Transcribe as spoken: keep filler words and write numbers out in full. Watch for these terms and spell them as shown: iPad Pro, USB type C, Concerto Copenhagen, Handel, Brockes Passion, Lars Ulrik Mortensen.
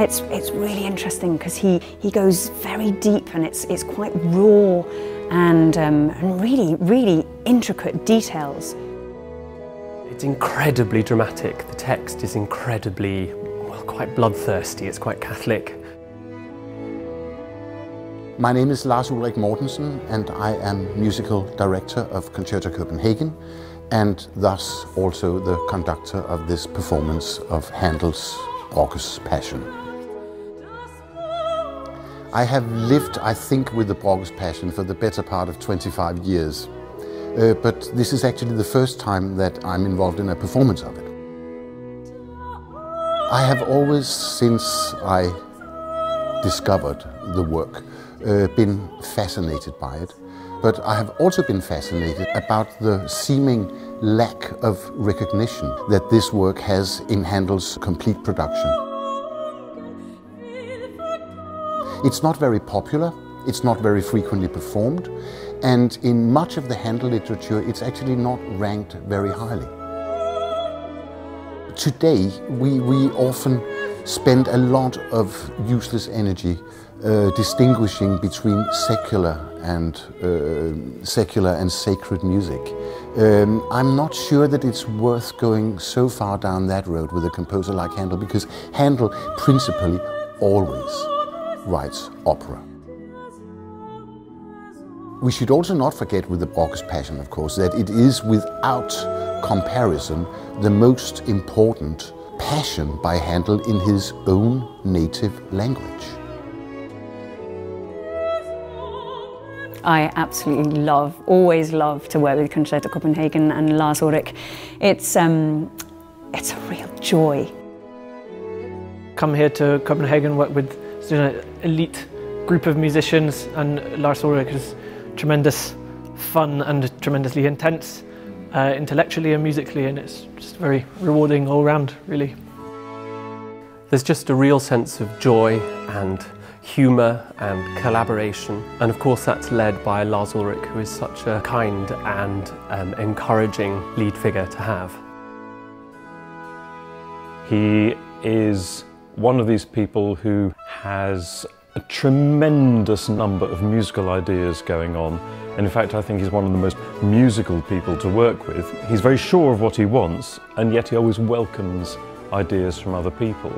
It's, it's really interesting because he, he goes very deep, and it's, it's quite raw and, um, and really, really intricate details. It's incredibly dramatic. The text is incredibly, well, quite bloodthirsty. It's quite Catholic. My name is Lars Ulrik Mortensen, and I am musical director of Concerto Copenhagen, and thus also the conductor of this performance of Handel's Brockes Passion. I have lived, I think, with the Brockes Passion for the better part of twenty-five years, uh, but this is actually the first time that I'm involved in a performance of it. I have always, since I discovered the work, uh, been fascinated by it, but I have also been fascinated about the seeming lack of recognition that this work has in Handel's complete production. It's not very popular, it's not very frequently performed, and in much of the Handel literature it's actually not ranked very highly. Today we, we often spend a lot of useless energy uh, distinguishing between secular and uh, secular and sacred music. Um, I'm not sure that it's worth going so far down that road with a composer like Handel, because Handel principally always writes opera. We should also not forget with the Brockes Passion, of course, that it is without comparison the most important passion by Handel in his own native language. I absolutely love, always love to work with Concerto Copenhagen and Lars Ulrik. It's, um, it's a real joy. Come here to Copenhagen, work with you know, elite group of musicians, and Lars Ulrik is tremendous fun and tremendously intense uh, intellectually and musically, and it's just very rewarding all round, really. There's just a real sense of joy and humour and collaboration, and of course that's led by Lars Ulrik, who is such a kind and um, encouraging lead figure to have. He is one of these people who has a tremendous number of musical ideas going on, and in fact I think he's one of the most musical people to work with. He's very sure of what he wants, and yet he always welcomes ideas from other people.